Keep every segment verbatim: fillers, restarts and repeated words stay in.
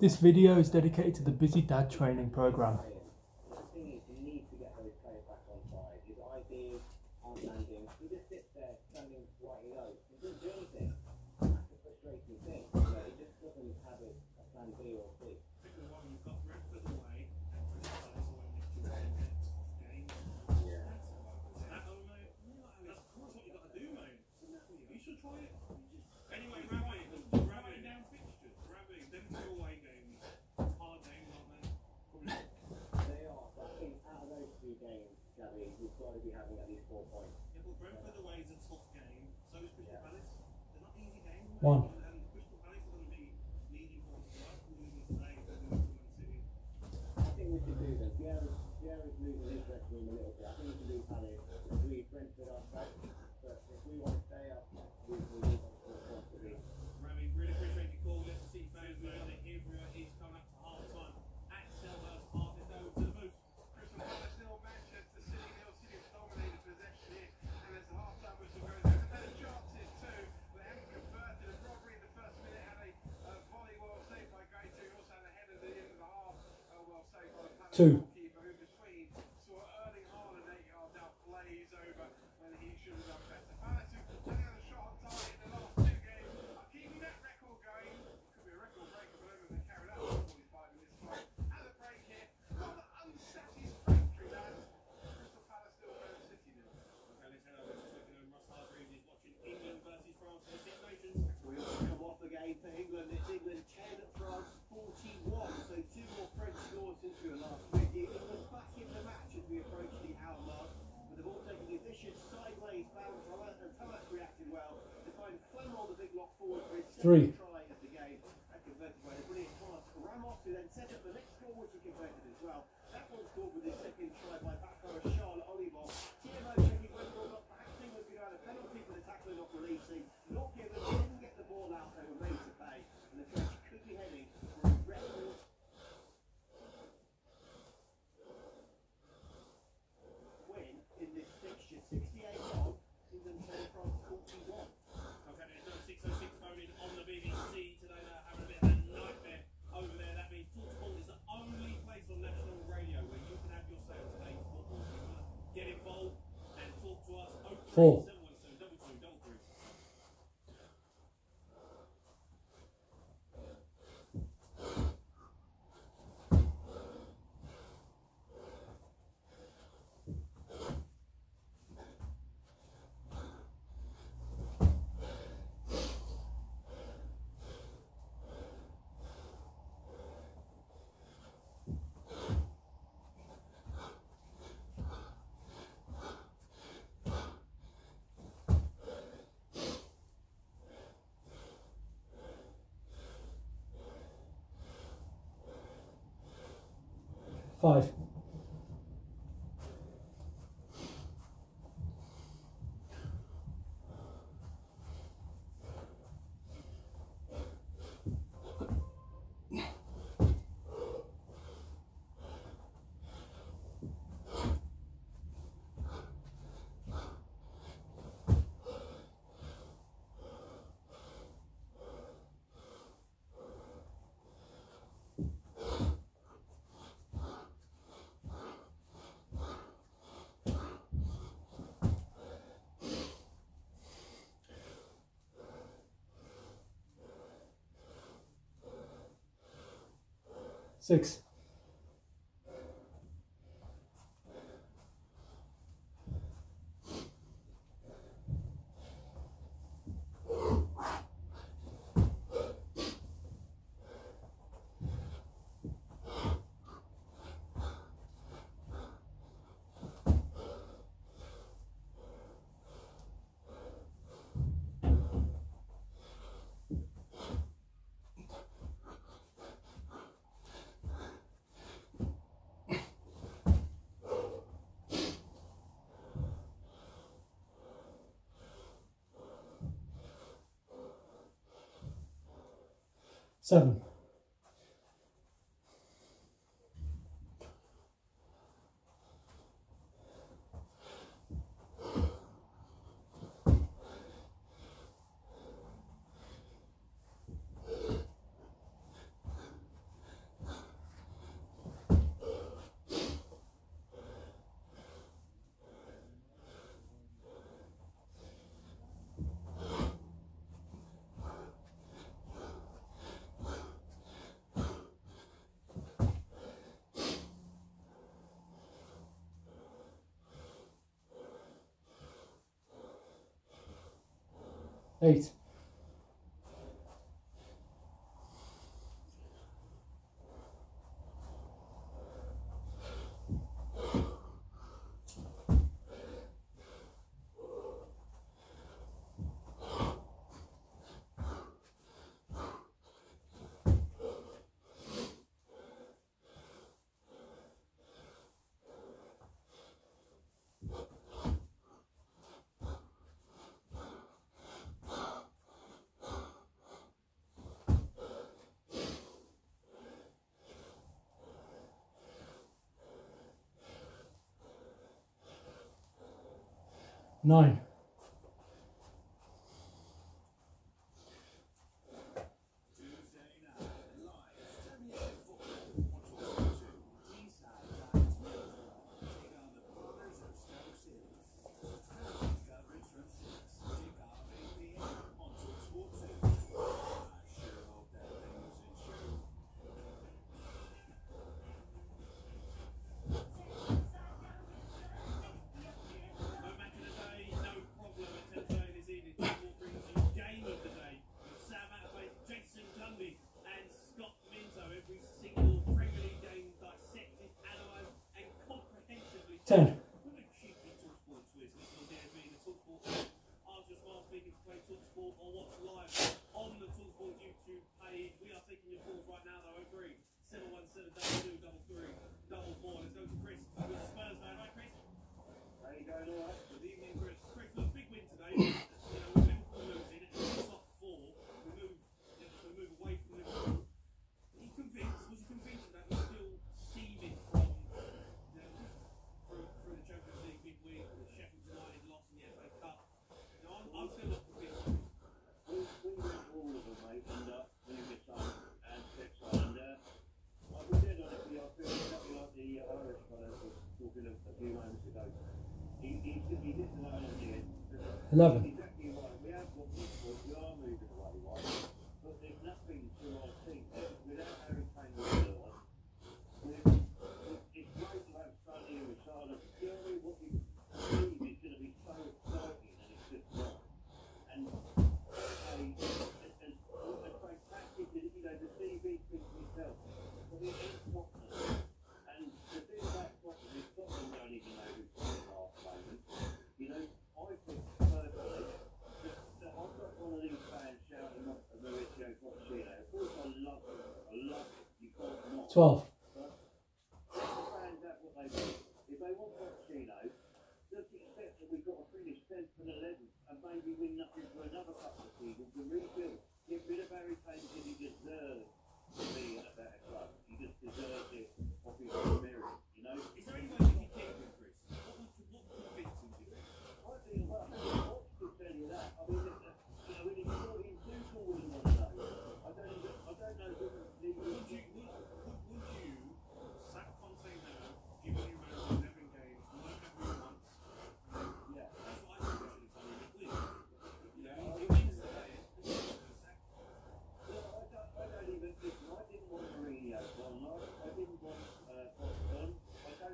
This video is dedicated to the Busy Dad Training Program. One. Two. Three. Four. Five. Six. Seven. eight. Nine. ten. eleven. twelve.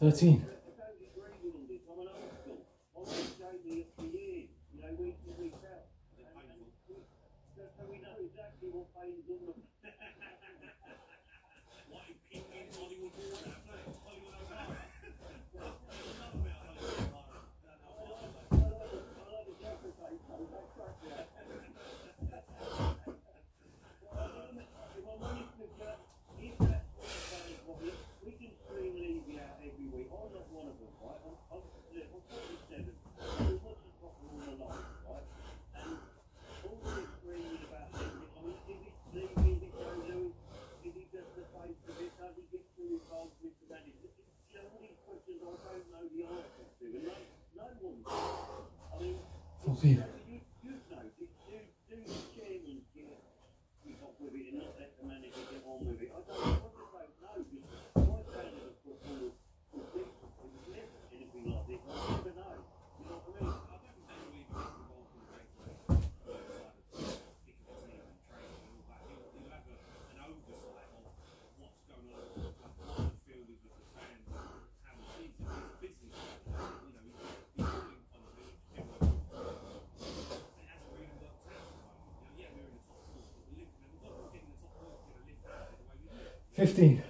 thirteen. Thank you. fifteen.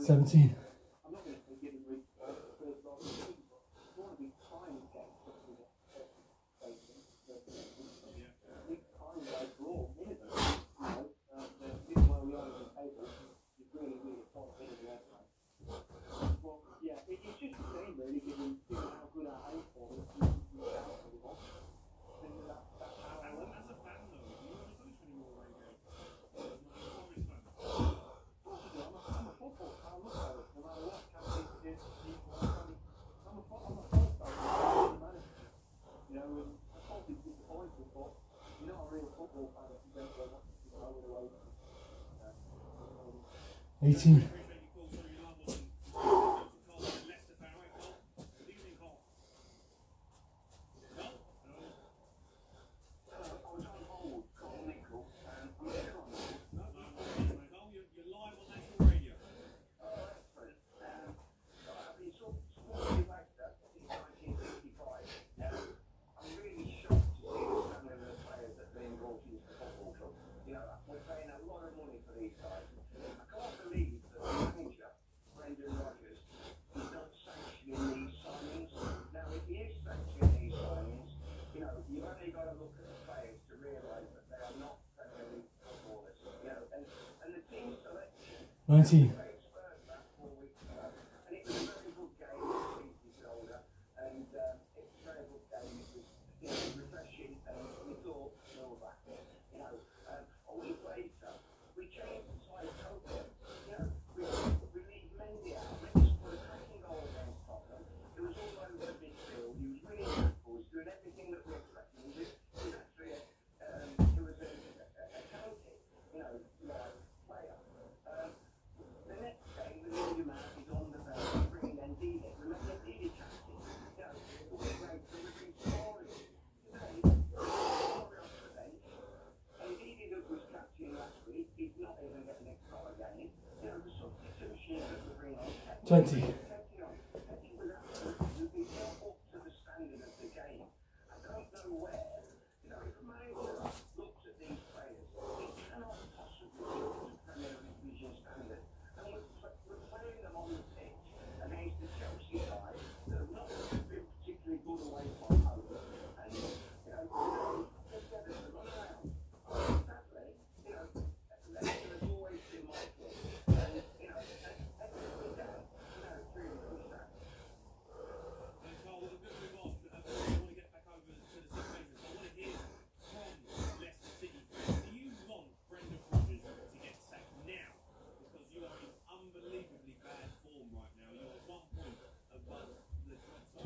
seventeen. eighteen. nineteen. twenty.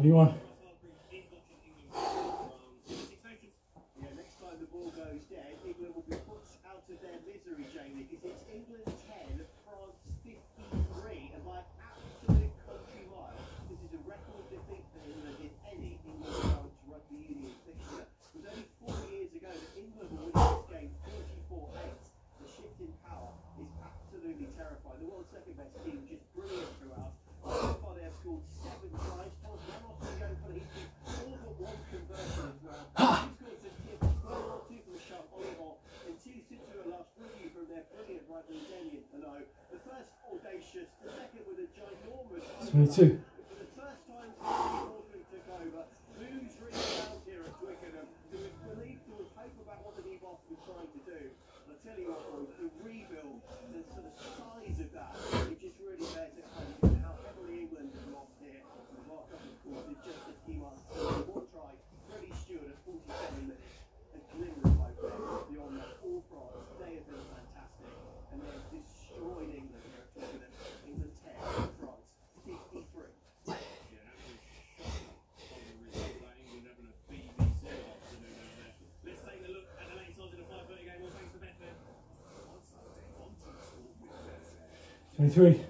twenty-one. Yeah, next time the ball goes dead, England will be put out of their misery, Jamie, because it's England ten, France fifty-three, and by absolute country mile, this is a record defeat for England in any England-France rugby union fixture. It was only four years ago that England won this game forty-four eight. The shift in power is absolutely terrifying. The world's second best team, just brilliant throughout. So far, they have scored seven tries. twenty-two. Really Stewart at forty-seven minutes. twenty-three.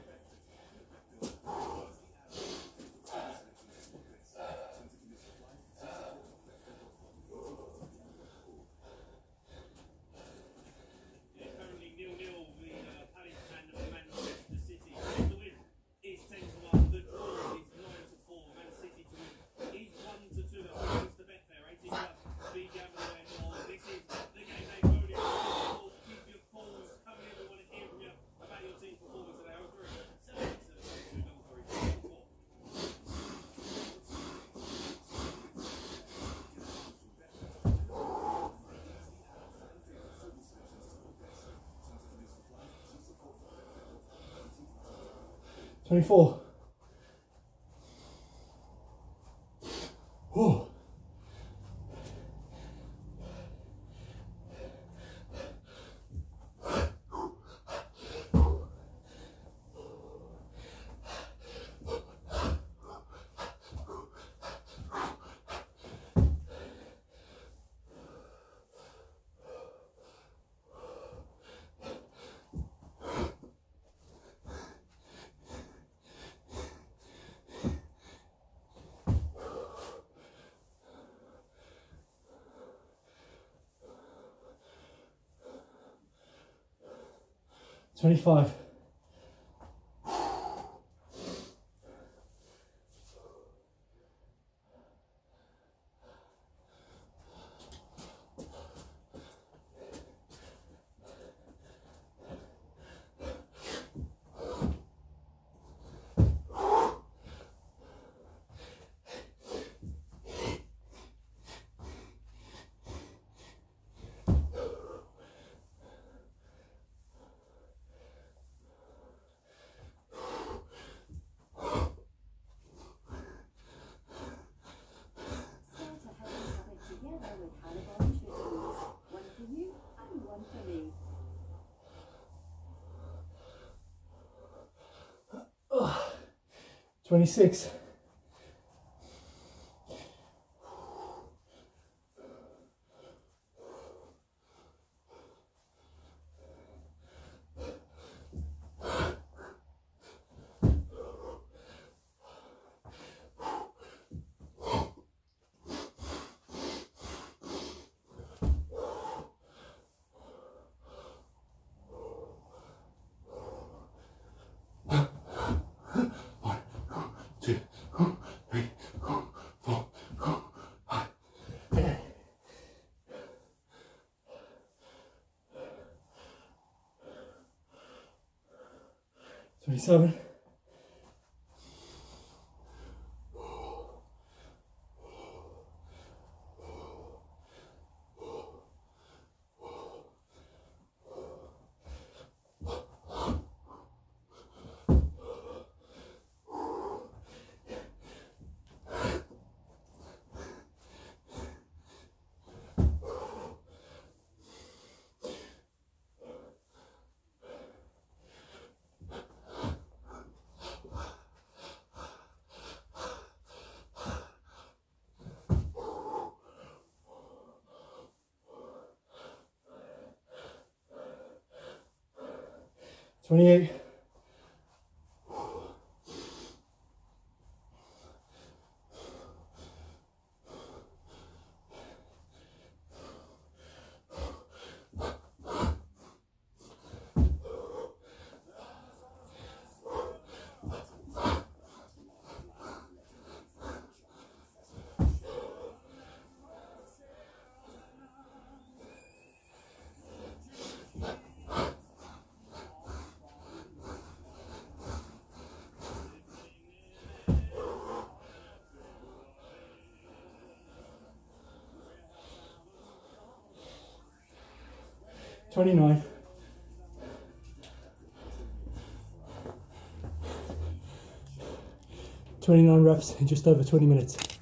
twenty-four. Whoa. twenty-five. twenty-six. twenty-seven. twenty-eight. twenty-nine. twenty-nine reps in just over twenty minutes.